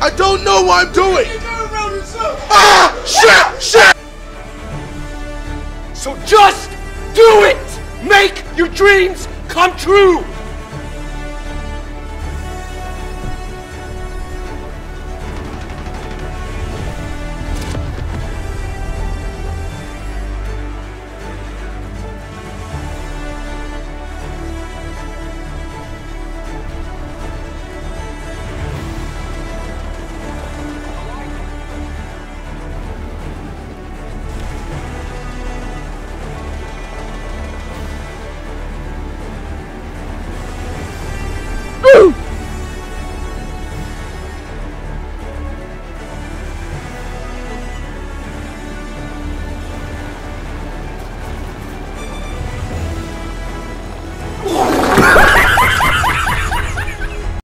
I don't know what I'm doing! Ah! Shit! Shit! So just do it! Make your dreams come true!